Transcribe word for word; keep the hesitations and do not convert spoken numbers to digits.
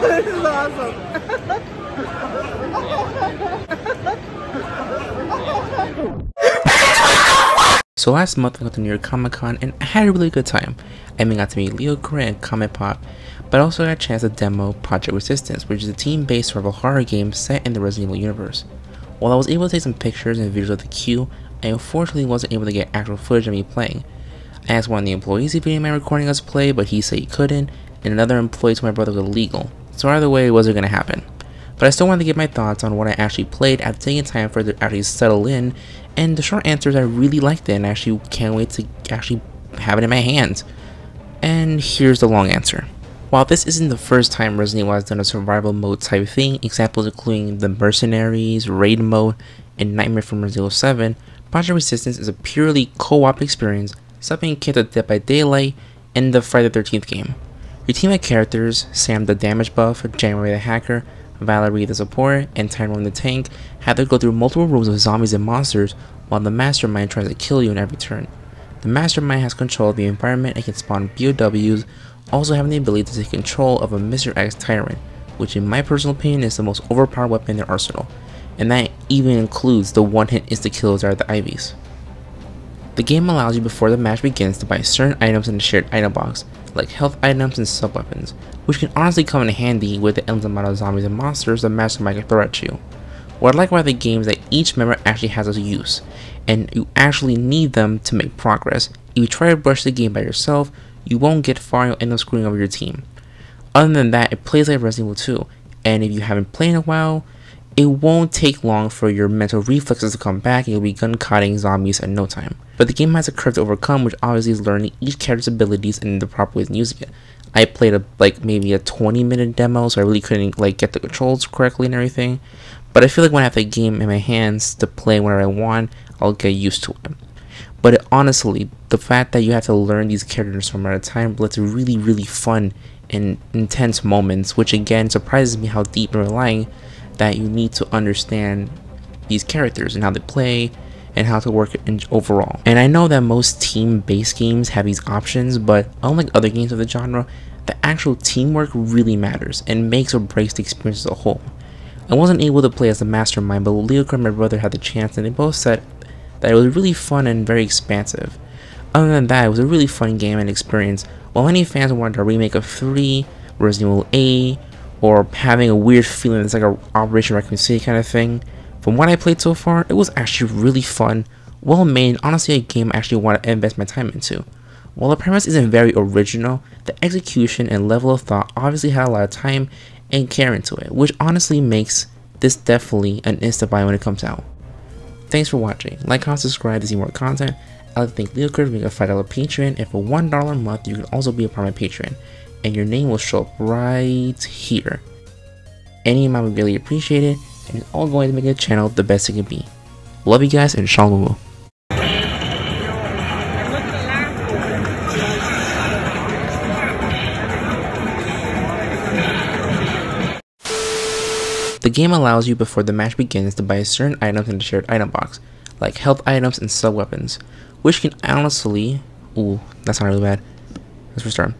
Oh, this is awesome. So last month I got to New York Comic Con and I had a really good time. I even got to meet Leo Grant, Comic Pop, but also got a chance to demo Project Resistance, which is a team-based survival horror game set in the Resident Evil universe. While I was able to take some pictures and videos of the queue, I unfortunately wasn't able to get actual footage of me playing. I asked one of the employees if he didn't mind recording us play, but he said he couldn't, and another employee told my brother was illegal, so either way it wasn't going to happen. But I still wanted to get my thoughts on what I actually played after taking time for it to actually settle in, and the short answer is I really liked it and I actually can't wait to actually have it in my hands. And here's the long answer. While this isn't the first time Resident Evil has done a survival mode type thing, examples including the Mercenaries, Raid Mode, and Nightmare from Resident Evil seven, Project Resistance is a purely co-op experience, something akin to Dead by Daylight and the Friday the thirteenth game. Your team of characters, Sam the damage buff, January the hacker, Valerie the support, and Tyrone the tank, have to go through multiple rooms of zombies and monsters while the mastermind tries to kill you in every turn. The mastermind has control of the environment and can spawn B O Ws, also having the ability to take control of a Mister X Tyrant, which in my personal opinion is the most overpowered weapon in their arsenal, and that even includes the one-hit insta-kills that are the Ivies. The game allows you before the match begins to buy certain items in the shared item box, like health items and sub-weapons, which can honestly come in handy with the endless amount of zombies and monsters the mastermind can throw at you. What I like about the game is that each member actually has a use, and you actually need them to make progress. If you try to rush the game by yourself, you won't get far and you'll end up screwing over your team. Other than that, it plays like Resident Evil two, and if you haven't played in a while, it won't take long for your mental reflexes to come back and you'll be gun-cotting zombies in no time. But the game has a curve to overcome, which obviously is learning each character's abilities and the proper ways of using it. I played a, like maybe a twenty minute demo, so I really couldn't like get the controls correctly and everything. But I feel like when I have the game in my hands to play whenever I want, I'll get used to it. But it, honestly, the fact that you have to learn these characters from at a time led to really, really fun and intense moments, which again surprises me how deep and relying that you need to understand these characters and how they play and how to work in overall. And I know that most team-based games have these options, but unlike other games of the genre, the actual teamwork really matters and makes or breaks the experience as a whole. I wasn't able to play as the mastermind, but Leocrit and my brother had the chance and they both said that it was really fun and very expansive. Other than that, it was a really fun game and experience. While many fans wanted a remake of three, Resident Evil eight, or having a weird feeling it's like an Operation Raccoon City kind of thing. From what I played so far, it was actually really fun, well made, and honestly a game I actually want to invest my time into. While the premise isn't very original, the execution and level of thought obviously had a lot of time and care into it, which honestly makes this definitely an insta-buy when it comes out. Thanks for watching, like, comment, subscribe to see more content. I'd like to thank Leocrit for being a five dollar Patreon, and for one dollar a month you can also be a part of my Patreon, and your name will show up right here. Any amount would really appreciate it, and it's all going to make the channel the best it can be. Love you guys, and shalom. The game allows you before the match begins to buy certain items in the shared item box, like health items and sub-weapons, which can honestly, ooh, that's not really bad, let's restart.